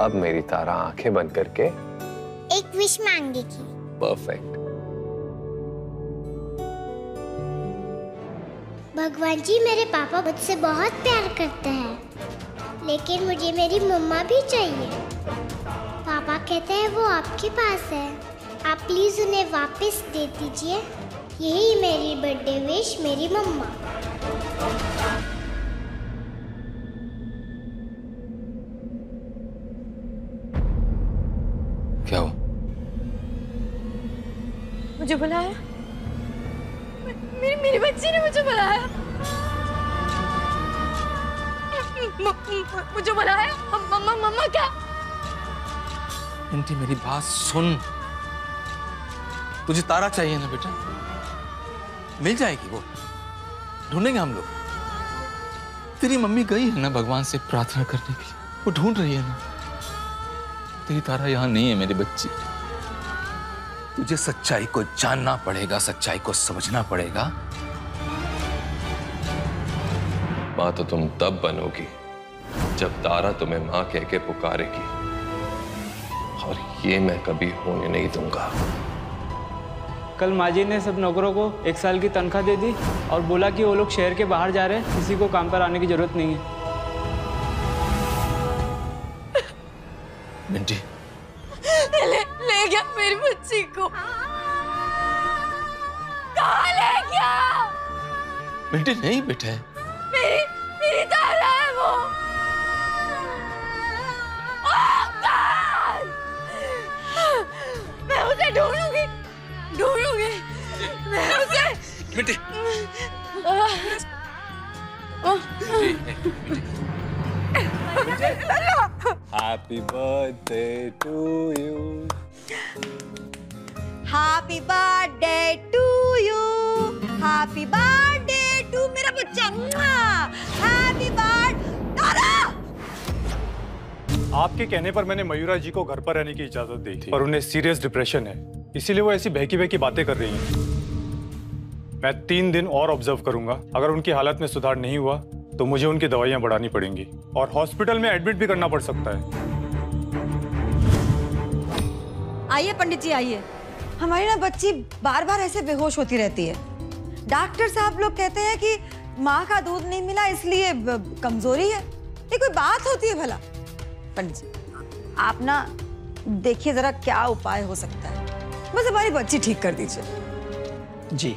अब मेरी तारा आंखें बंद करके एक विश मांगेगी। परफेक्ट। भगवान जी मेरे पापा मुझसे बहुत प्यार करते हैं, लेकिन मुझे मेरी मम्मा भी चाहिए। पापा कहते हैं वो आपके पास है, आप प्लीज उन्हें वापस दे दीजिए। यही मेरी बर्थडे विश, मेरी मम्मा। क्या हुआ? मुझे बुलाया? मेरी बच्ची ने मुझे बुलाया। मुझे बुलाया? मम्मा क्या? मिंटी मेरी बात सुन, तुझे तारा चाहिए ना बेटा? मिल जाएगी वो, ढूंढेंगे हम लोग। तेरी मम्मी गई है ना भगवान से प्रार्थना करने के लिए, वो ढूंढ रही है ना। तेरी तारा यहाँ नहीं है मेरी बच्ची। तुझे सच्चाई को जानना पड़ेगा, सच्चाई को समझना पड़ेगा। माँ तो तुम तब बनोगी जब तारा तुम्हें माँ कह के पुकारेगी, और ये मैं कभी होने नहीं दूंगा। कल माजी ने सब नौकरों को 1 साल की तनख्वाह दे दी और बोला कि वो लोग शहर के बाहर जा रहे हैं, किसी को काम पर आने की जरूरत नहीं है। मिंटी ले गया मेरी बच्ची को। कहाँ ले गया? मिंटी नहीं बेटा, मेरी तारा है वो। ओमकार! मैं उसे ढूंढूंगी। मैं उसे Minti Happy birthday to you. Happy birthday to you. Happy birthday to मेरा बच्चा। Happy birthday तारा। आपके कहने पर मैंने मयूरा जी को घर पर रहने की इजाजत दी थी, पर उन्हें सीरियस डिप्रेशन है, इसीलिए वो ऐसी बहकी बातें कर रही हैं। मैं 3 दिन और ऑब्जर्व करूंगा, अगर उनकी हालत में सुधार नहीं हुआ तो मुझे उनकी दवाइयां बढ़ानी पड़ेंगी और हॉस्पिटल में एडमिट भी करना पड़ सकता है। आइए पंडित जी आइए। हमारी ना बच्ची बार-बार ऐसे बेहोश होती रहती है। डॉक्टर साहब लोग कहते हैं कि माँ का दूध नहीं मिला इसलिए कमजोरी है। ये कोई बात होती है भला? पंडित जी आप ना देखिए जरा क्या उपाय हो सकता है, बस हमारी बच्ची ठीक कर दीजिए। जी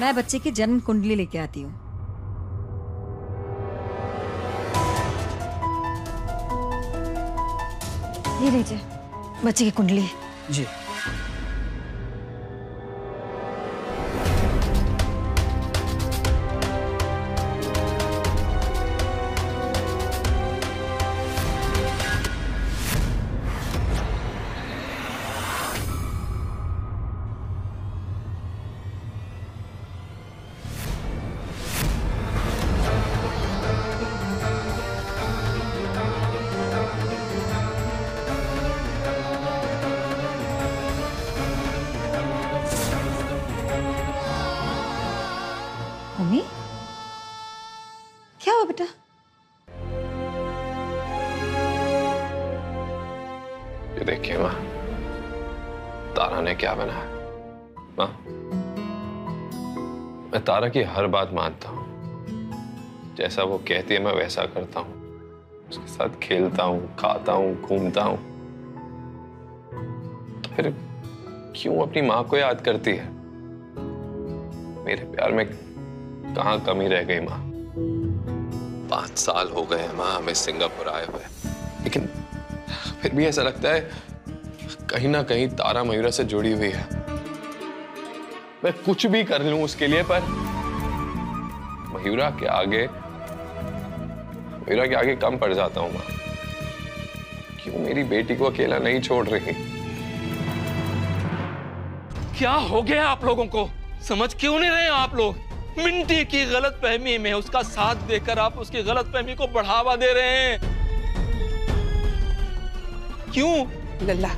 मैं बच्चे की जन्म कुंडली लेके आती हूँ। ये लीजिए बच्चे की कुंडली। जी देखिए माँ, तारा ने क्या बनाया। माँ मैं तारा की हर बात मानता हूँ, जैसा वो कहती है मैं वैसा करता हूँ, उसके साथ खेलता हूँ, खाता हूँ, घूमता हूँ। तो फिर क्यों अपनी माँ को याद करती है? मेरे प्यार में कहाँ कमी रह गई माँ? 5 साल हो गए हैं माँ हमें सिंगापुर आए हुए, लेकिन फिर भी ऐसा लगता है कहीं ना कहीं तारा मयूरा से जुड़ी हुई है। मैं कुछ भी कर लूं उसके लिए, पर मयूरा के आगे कम पड़ जाता हूं मां। क्यों मेरी बेटी को अकेला नहीं छोड़ रही? क्या हो गया आप लोगों को? समझ क्यों नहीं रहे आप लोग? मिंटी की गलतफहमी में उसका साथ देकर आप उसकी गलतफहमी को बढ़ावा दे रहे हैं। क्यों? लल्ला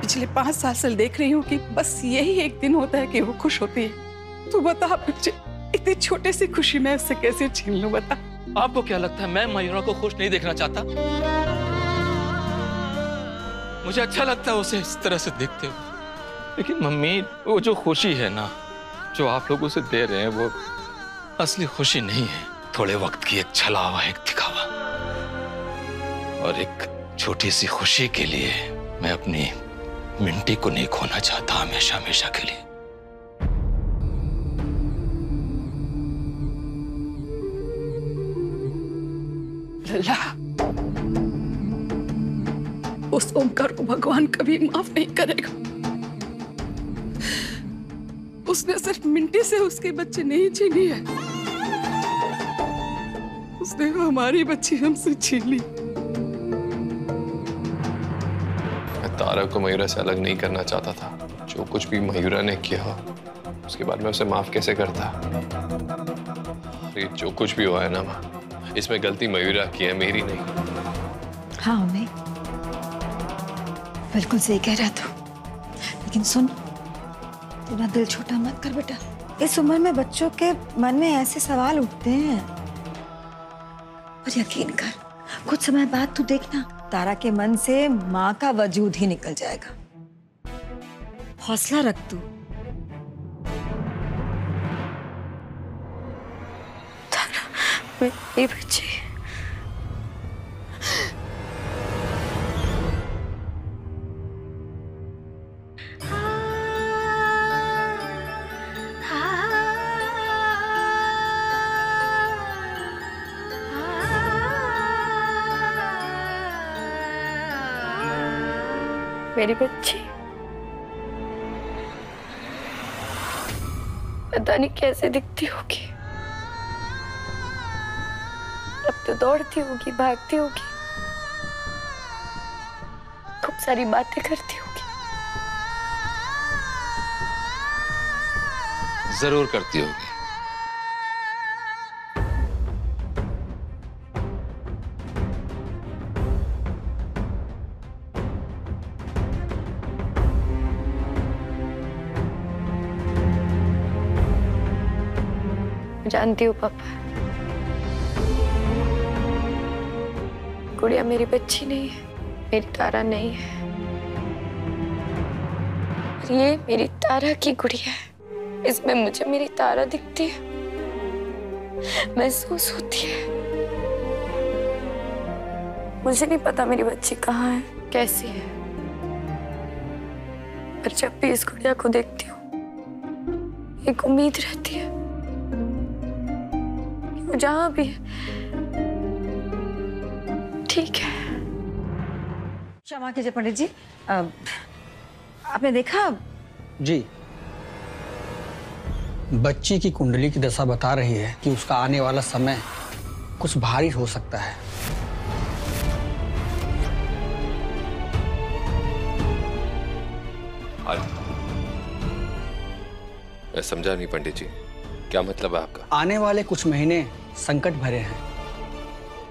पिछले 5 साल से देख रही हूँ कि बस यही एक दिन होता है कि वो खुश होती है। तू बता मुझे इतने छोटे से खुशी मैं उससे कैसे छीन लूं बता? आपको क्या लगता है मैं मयूरा को खुश नहीं देखना चाहता? मुझे अच्छा लगता है उसे इस तरह से देखते हो, लेकिन मम्मी वो जो खुशी है ना, जो आप लोग उसे दे रहे हैं, वो असली खुशी नहीं है। थोड़े वक्त की एक छलावा, एक दिखावा और एक छोटी सी खुशी के लिए मैं अपनी मिंटी को नहीं खोना चाहता हमेशा हमेशा के लिए। लल्ला, उस ओमकार को भगवान कभी माफ नहीं करेगा। उसने सिर्फ मिंटी से उसके बच्चे नहीं छीनी है, उसने हमारी बच्ची हमसे छीन ली। तारा को मयूरा से अलग नहीं करना चाहता था। जो कुछ भी मयूरा ने किया उसके बाद मैं उसे माफ कैसे करता? अरे जो कुछ भी हुआ है ना माँ, इसमें गलती मयूरा की है, मेरी नहीं। हाँ मैं बिल्कुल सही कह रहा था, लेकिन सुन, तेरा दिल छोटा मत कर बेटा। इस उम्र में बच्चों के मन में ऐसे सवाल उठते हैं, पर यकीन कर कुछ समय बाद तू देखना तारा के मन से माँ का वजूद ही निकल जाएगा। हौसला रख तू। मेरी बच्ची, मेरी बच्ची, पता नहीं कैसे दिखती होगी, तो दौड़ती होगी, भागती होगी, खूब सारी बातें करती होगी। जरूर करती होगी। जानती हूँ पापा, गुड़िया मेरी बच्ची नहीं है, मेरी तारा नहीं है, ये मेरी तारा की गुड़िया है। इसमें मुझे मेरी तारा दिखती है, महसूस होती है। मुझे नहीं पता मेरी बच्ची कहाँ है, कैसी है, पर जब भी इस गुड़िया को देखती हूँ एक उम्मीद रहती है कि वो जहाँ भी है ठीक है। क्षमा कीजिए पंडित जी, आपने देखा? जी, बच्ची की कुंडली की दशा बता रही है कि उसका आने वाला समय कुछ भारी हो सकता है। मैं समझा नहीं पंडित जी, क्या मतलब है आपका? आने वाले कुछ महीने संकट भरे हैं,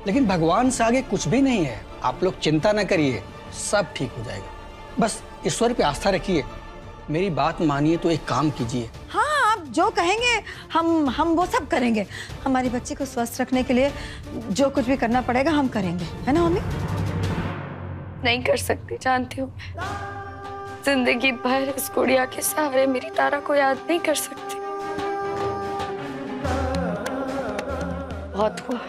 लेकिन भगवान से आगे कुछ भी नहीं है। आप लोग चिंता ना करिए, सब ठीक हो जाएगा। बस ईश्वर पे आस्था रखिए। मेरी बात मानिए तो एक काम कीजिए। हाँ, आप जो कहेंगे हम वो सब करेंगे। हमारी बच्ची को स्वस्थ रखने के लिए जो कुछ भी करना पड़ेगा हम करेंगे, है ना मम्मी? नहीं कर सकती, जानती हूँ। जिंदगी भर इस गुड़िया के सहारे मेरी तारा को याद नहीं कर सकती। बहुत हुआ,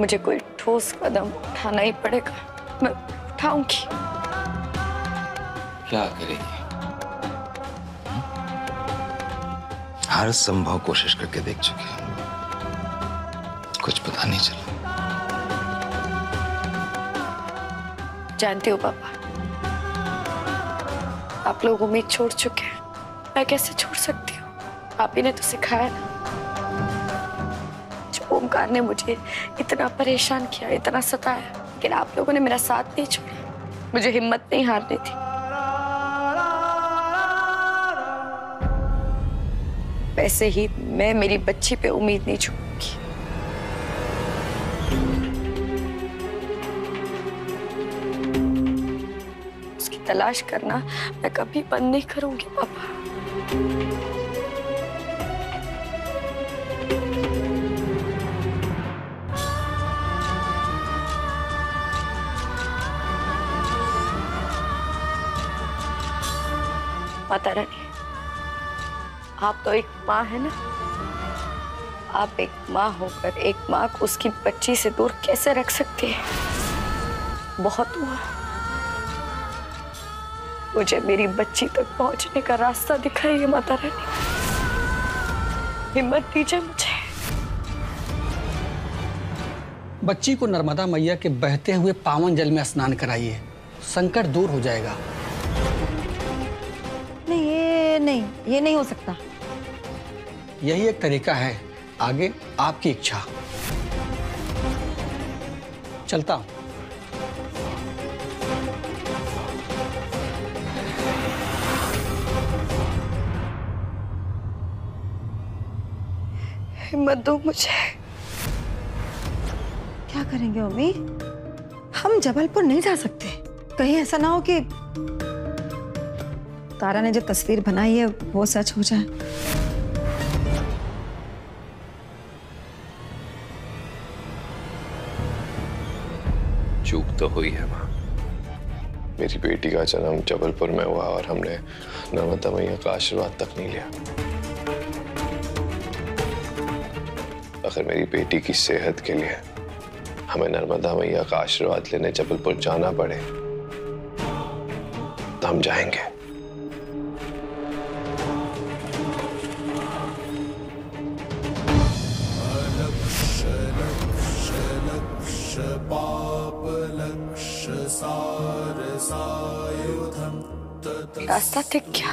मुझे कोई ठोस कदम उठाना ही पड़ेगा। मैं उठाऊंगी। क्या करेगी? हर संभव कोशिश करके देख चुकी हूं, कुछ पता नहीं चला। जानती हो पापा, आप लोग उम्मीद छोड़ चुके हैं, मैं कैसे छोड़ सकती हूँ? आप ही ने तो सिखाया ना। ओमकार ने मुझे इतना परेशान किया, इतना सताया, लेकिन आप लोगों ने मेरा साथ नहीं छोड़ा। मुझे हिम्मत नहीं हारनी थी। वैसे ही मैं मेरी बच्ची पे उम्मीद नहीं छोड़ूंगी। उसकी तलाश करना मैं कभी बंद नहीं करूंगी पापा। माता रानी, आप तो एक माँ है ना, आप एक माँ होकर एक माँ को उसकी बच्ची से दूर कैसे रख सकती है? बहुत हुआ, मुझे मेरी बच्ची तक पहुँचने का रास्ता दिखाइए माता रानी, हिम्मत दीजिए मुझे। बच्ची को नर्मदा मैया के बहते हुए पावन जल में स्नान कराइए, संकट दूर हो जाएगा। नहीं, ये नहीं हो सकता। यही एक तरीका है, आगे आपकी इच्छा। चलता हूं। हिम्मत दो मुझे। क्या करेंगे मम्मी? हम जबलपुर नहीं जा सकते, कहीं ऐसा ना हो कि तारा ने जो तस्वीर बनाई है वो सच हो जाए। चूक तो हुई है माँ, मेरी बेटी का जन्म जबलपुर में हुआ और हमने नर्मदा मैया का आशीर्वाद तक नहीं लिया। अगर मेरी बेटी की सेहत के लिए हमें नर्मदा मैया का आशीर्वाद लेने जबलपुर जाना पड़े तो हम जाएंगे। रास्ता थे क्या?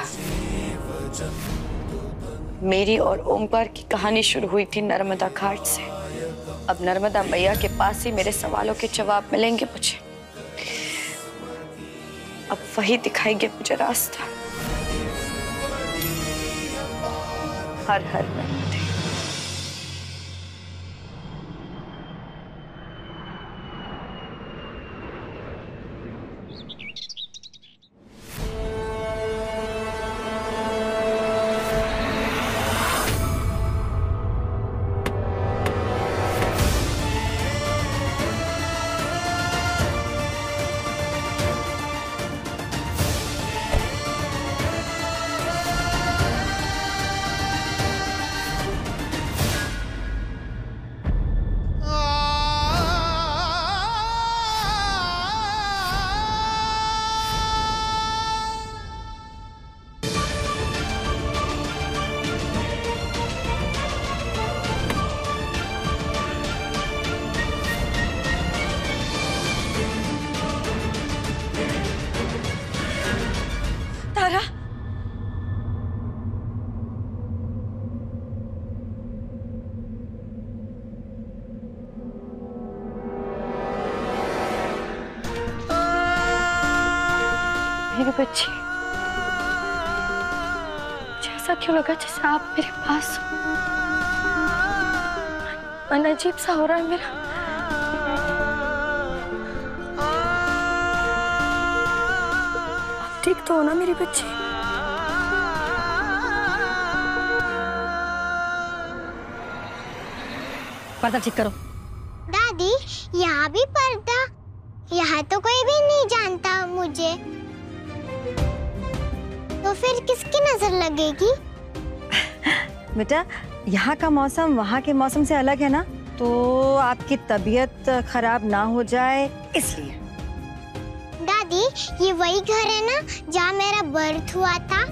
मेरी और ओमकार की कहानी शुरू हुई थी नर्मदा घाट से। अब नर्मदा मैया के पास ही मेरे सवालों के जवाब मिलेंगे मुझे। अब वही दिखाएंगे मुझे रास्ता। हर हर में बच्ची, जैसा क्यों लगा जैसे आप मेरे पास हो? मन अजीब सा हो रहा है मेरा। आप ठीक तो हो ना मेरी बच्ची? पर्दा ठीक करो। दादी, यहाँ भी पर्दा? यहाँ तो कोई भी नहीं जानता मुझे, तो फिर किसकी नजर लगेगी? बेटा, यहाँ का मौसम वहाँ के मौसम से अलग है ना, तो आपकी तबीयत खराब ना हो जाए इसलिए। दादी, ये वही घर है ना जहाँ मेरा बर्थ हुआ था?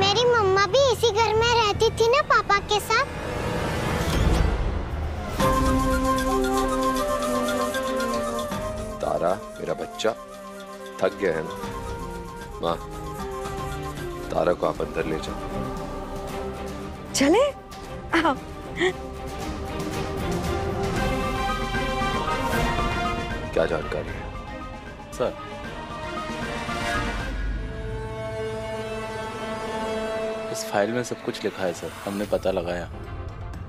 मेरी मम्मा भी इसी घर में रहती थी ना पापा के साथ। तारा, मेरा बच्चा थक गया है ना? माँ, तारा को आप अंदर ले जाओ। चले आओ। क्या जानकारी है सर? इस फाइल में सब कुछ लिखा है सर, हमने पता लगाया।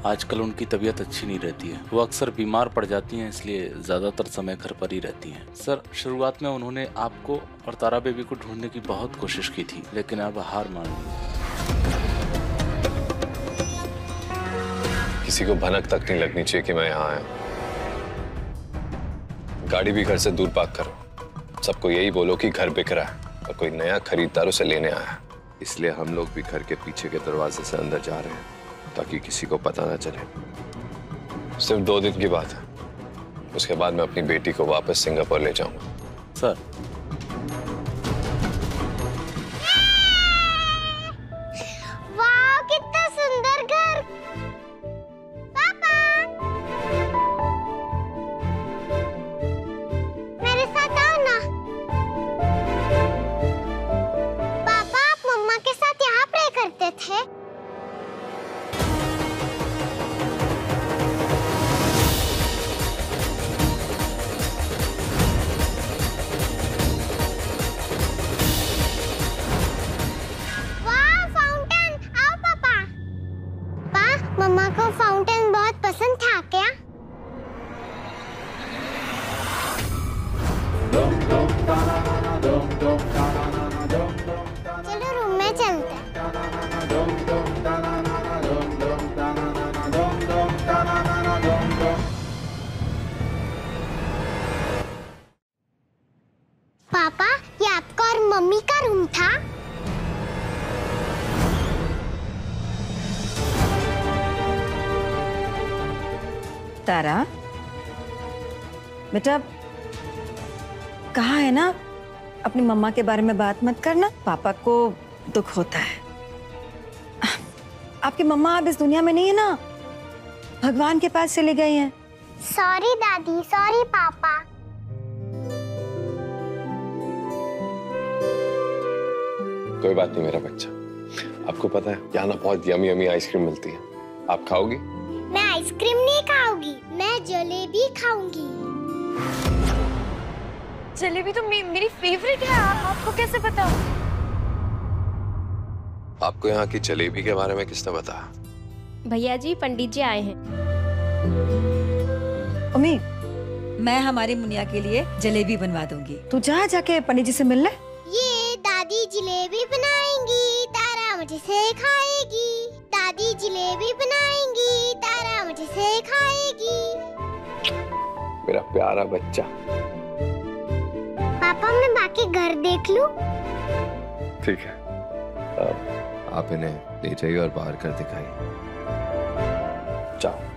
आजकल उनकी तबीयत अच्छी नहीं रहती है, वो अक्सर बीमार पड़ जाती हैं, इसलिए ज़्यादातर समय घर पर ही रहती हैं। सर, शुरुआत में उन्होंने आपको और तारा बेबी को ढूंढने की बहुत कोशिश की थी, लेकिन अब हार मान ली। किसी को भनक तक नहीं लगनी चाहिए कि मैं यहाँ आया। गाड़ी भी घर से दूर पार्क करो, सबको यही बोलो कि घर बिखरा है और कोई नया खरीदार उसे लेने आया, इसलिए हम लोग भी घर के पीछे के दरवाजे से अंदर जा रहे हैं ताकि किसी को पता ना चले। सिर्फ 2 दिन की बात है, उसके बाद मैं अपनी बेटी को वापस सिंगापुर ले जाऊंगा। सर वाह कितना सुंदर घर। पापा मेरे साथ आओ ना। पापा आप मम्मा के साथ यहाँ प्रे करते थे। तारा बेटा कहा है ना अपनी मम्मा के बारे में बात मत करना, पापा को दुख होता है। आपकी मम्मा अब इस दुनिया में नहीं है ना, भगवान के पास चले गए हैं। सॉरी दादी, सॉरी पापा। कोई बात नहीं मेरा बच्चा। आपको पता है यहाँ ना बहुत यमी यमी आइसक्रीम मिलती है, आप खाओगी? मैं आइसक्रीम नहीं खाऊंगी, मैं जलेबी खाऊंगी। जलेबी तो मेरी फेवरेट है, आपको कैसे पता? आपको यहाँ की जलेबी के बारे में किसने बताया? भैया जी पंडित जी आए हैं। अम्मी मैं हमारी मुनिया के लिए जलेबी बनवा दूंगी, तू जहाँ जाके पंडित जी से मिल ले। ये दादी जलेबी बनाएंगी, तारा मुझे से खाएगी। दादी जलेबी बनाएंगी, तारा मुझे से खाएगी। मेरा प्यारा बच्चा। पापा मैं बाकी घर देख लूं? ठीक है। आप इन्हें ले जाइए और बाहर कर दिखाइए। जाओ।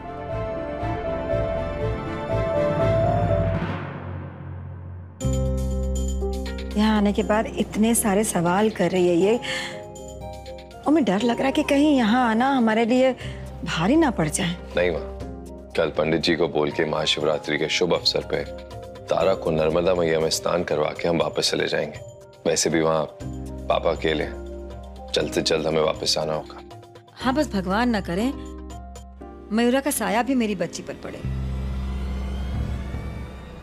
यहाँ आने के बाद इतने सारे सवाल कर रही है ये, और मैं डर लग रहा है कि कहीं यहाँ आना हमारे लिए भारी ना पड़ जाए। नहीं माँ, कल पंडित जी को बोल के महाशिवरात्रि के शुभ अवसर पे तारा को नर्मदा मैया में स्नान करवा के हम वापस चले जाएंगे। वैसे भी वहाँ पापा अकेले, जल्द से जल्द हमें वापस आना होगा। हाँ बस भगवान ना करें मयूरा का साया भी मेरी बच्ची पर पड़े।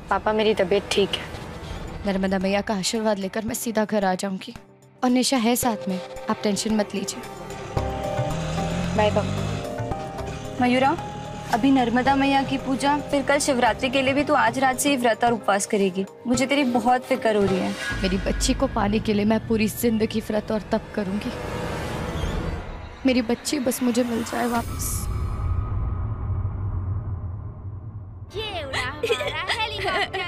पापा मेरी तबीयत ठीक है, नर्मदा मैया का आशीर्वाद लेकर मैं सीधा घर आ जाऊंगी, और निशा है साथ में, आप टेंशन मत लीजिए। Bye bye. मयूरा अभी नर्मदा मैया की पूजा, फिर कल शिवरात्रि के लिए भी तू आज रात से ही व्रत और उपवास करेगी। मुझे तेरी बहुत फिक्र हो रही है। मेरी बच्ची को पाने के लिए मैं पूरी जिंदगी व्रत और तप करूंगी। मेरी बच्ची बस मुझे मिल जाए वापस। ये उड़ा हमारा हेलीकॉप्टर।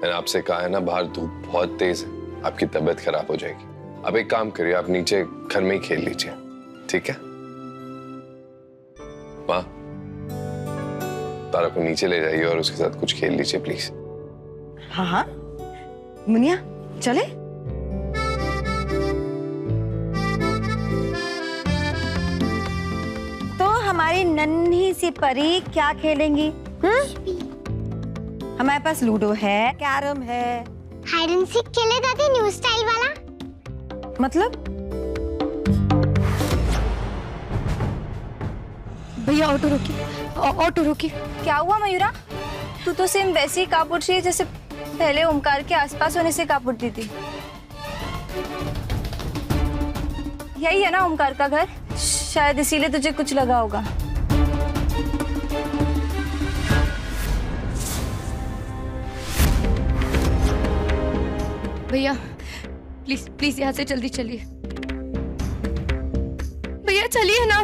मैंने आपसे कहा है ना बाहर धूप बहुत तेज है, आपकी तबीयत खराब हो जाएगी। अब एक काम करिए, आप नीचे घर में ही खेल लीजिए, ठीक है? माँ तारा को नीचे ले जाइए और उसके साथ कुछ खेल लीजिए प्लीज। हाँ हाँ मुनिया चले। तो हमारी नन्ही सी परी क्या खेलेंगी? हमारे पास लूडो है, कैरम है, हाइड एंड सीक खेले दादी, न्यू स्टाइल वाला। मतलब भैया ऑटो रोकिए, ऑटो रोकिए। क्या हुआ मयूरा? तू तो सेम वैसे ही कापुट रही है जैसे पहले ओमकार के आसपास होने से कापुटती थी। यही है ना ओमकार का घर, शायद इसीलिए तुझे कुछ लगा होगा। भैया प्लीज प्लीज यहाँ से जल्दी चलिए। भैया चलिए ना।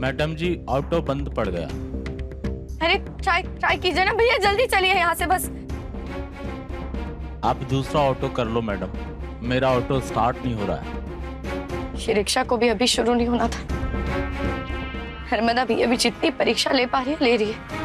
मैडम जी ऑटो बंद पड़ गया। अरे ट्राई कीजिए ना भैया, जल्दी चलिए यहाँ से बस। आप दूसरा ऑटो कर लो मैडम, मेरा ऑटो स्टार्ट नहीं हो रहा है। ये रिक्शा को भी अभी शुरू नहीं होना था। नर्मदा भी अभी जितनी परीक्षा ले पा रही है ले रही है।